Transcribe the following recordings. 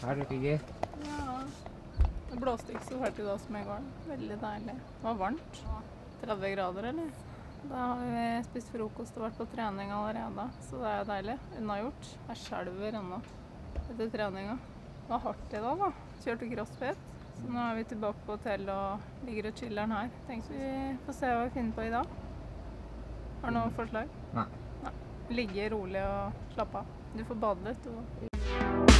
det ikke gøy? Ja, det blåste ikke så ferdig da som i går. Veldig deilig. Det var varmt. 30 grader, eller? Da har vi spist frokost og vært på trening allerede, så det er deilig. Unnagjort. Jeg skjelver ennå etter treninga. Det var hardt i dag da. Kjørte crossfit. Så nå er vi tilbake på hotell og ligger og chilleren her. Tenkte vi får se hva vi finner på i dag. Har du noen forslag? Nei. Nei. Ligge rolig og slappe av. Du får bade litt og...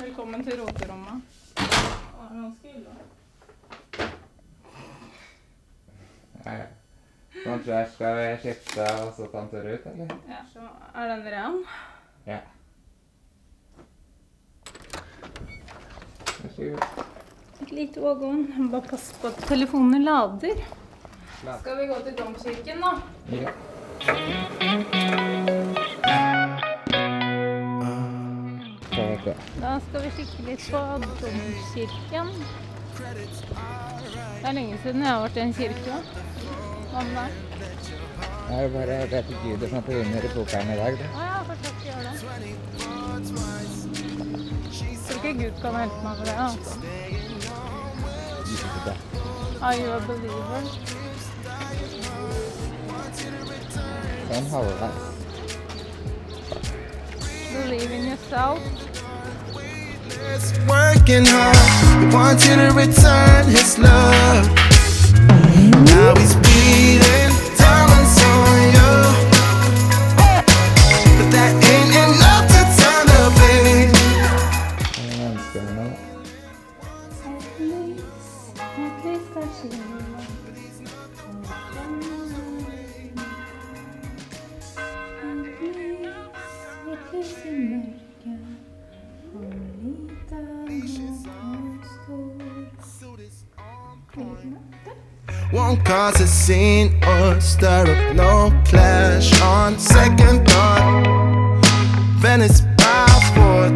Velkommen til roterommet. Det er ganske ille. Ja. Nå tror jeg skal skifte og så tante ut, eller? Ja, så er den ren. Ja. Varsågod. Et lite ågån. Bare pass på at telefonen lader. Skal vi gå til domkirken da? Ja. Da skal vi kikke litt på domkirken. Det er lenge siden jeg har vært i en kirke. Hva med deg? Jeg har bare bedt Gud som har på under i pokeren i dag. Åja, fortsatt gjør det. Tror ikke Gud kan hjelpe meg for det, altså. Gud, are you a believer? Sånn halvveis. Believe in yourself. It's working hard. We want you to return his love. Now he's beating diamonds on you, but that ain't enough to turn the pain. Won't cause a scene or stir up, no clash on second thought. Venice by forth,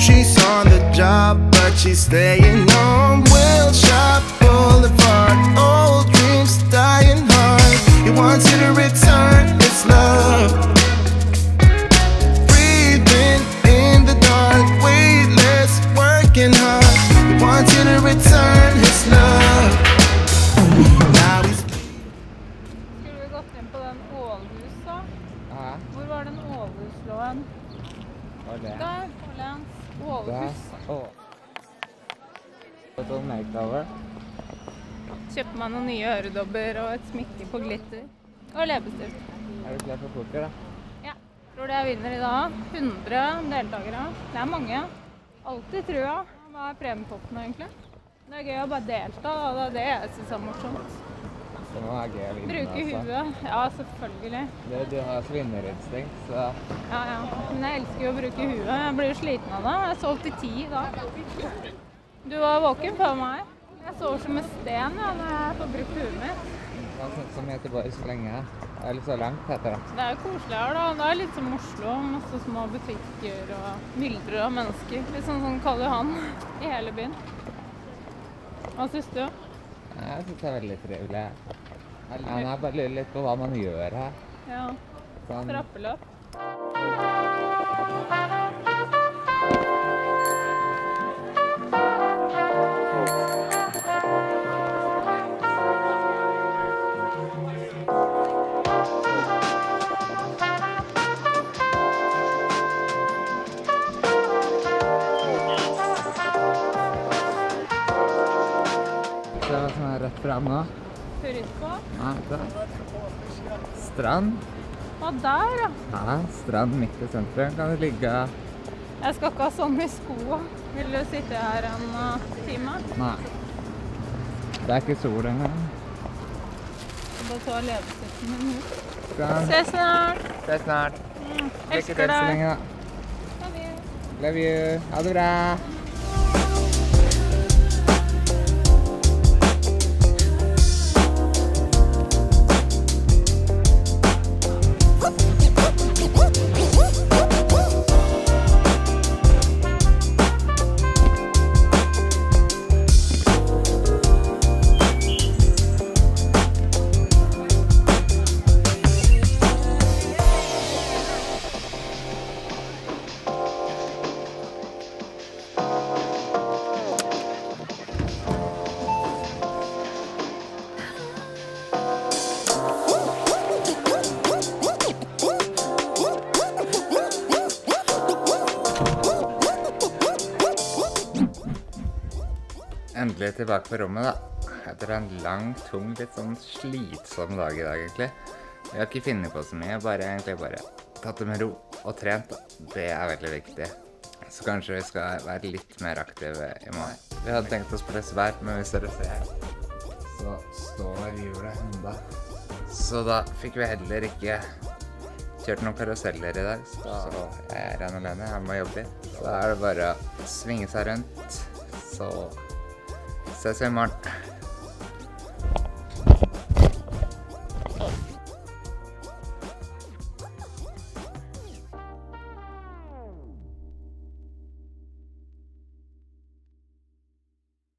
she's on the job, but she's staying on Wilshire Boulevard. Old dreams dying hard, he wants you to return his love. Breathing in the dark, weightless, working hard, he wants you to return his love. Der, Ålens. Little makeover. Kjøpte meg noen nye øredobber og et smykke på glitter. Og leppestift. Er du klar for poker, da? Ja. Tror du jeg vinner i dag? 100 deltakere. Det er mange. Altid, tror jeg. Hva er premiepotten, egentlig? Det er gøy å bare delta, da. Det er det jeg synes er morsomt. Så nå er det gøy å vinne, altså. Bruke hodet. Ja, selvfølgelig. Du har også vinnerinstinkt, så... Ja, ja. Men jeg elsker jo å bruke hodet. Jeg blir jo sliten av det. Jeg sov til 10 i dag. Du var våken før meg. Jeg sover som en sten, ja, når jeg får brukt hodet mitt. Hva synes du om Gøteborg så lenge? Det er litt så langt, heter det. Det er jo koselig her, da. Det er litt som Oslo. Masse små butikker og myldre av mennesker. Litt sånn som Karl Johan i hele byen. Hva synes du? Jeg synes det er veldig trivelig. Jeg har bare lurer litt på hva man gjør her. Ja, trappeløp. Rett frem nå. Turist på? Nei, da. Strand. Og der, da. Ja, strand midt i sentrum kan det ligge. Jeg skal ikke ha sånn i skoa. Vil du sitte her en time? Nei. Det er ikke sol engang. Jeg bare tar levesetten min ut. Se snart. Se snart. Elsker deg. Så lenge, da. Love you. Love you. Ha det bra. Endelig tilbake på rommet da, etter en lang, tung, litt sånn slitsom dag i dag egentlig. Jeg har ikke finnet på så mye, jeg har egentlig bare tatt det med ro og trent da. Det er veldig viktig. Så kanskje vi skal være litt mer aktive i morgen. Vi hadde tenkt oss på det svært, men hvis dere ser her, så står hjulet enda. Så da fikk vi heller ikke kjørt noen karuseller i dag, så jeg er en alene, jeg må jobbe litt. Så da er det bare å svinge seg rundt, så ses vi i morgen.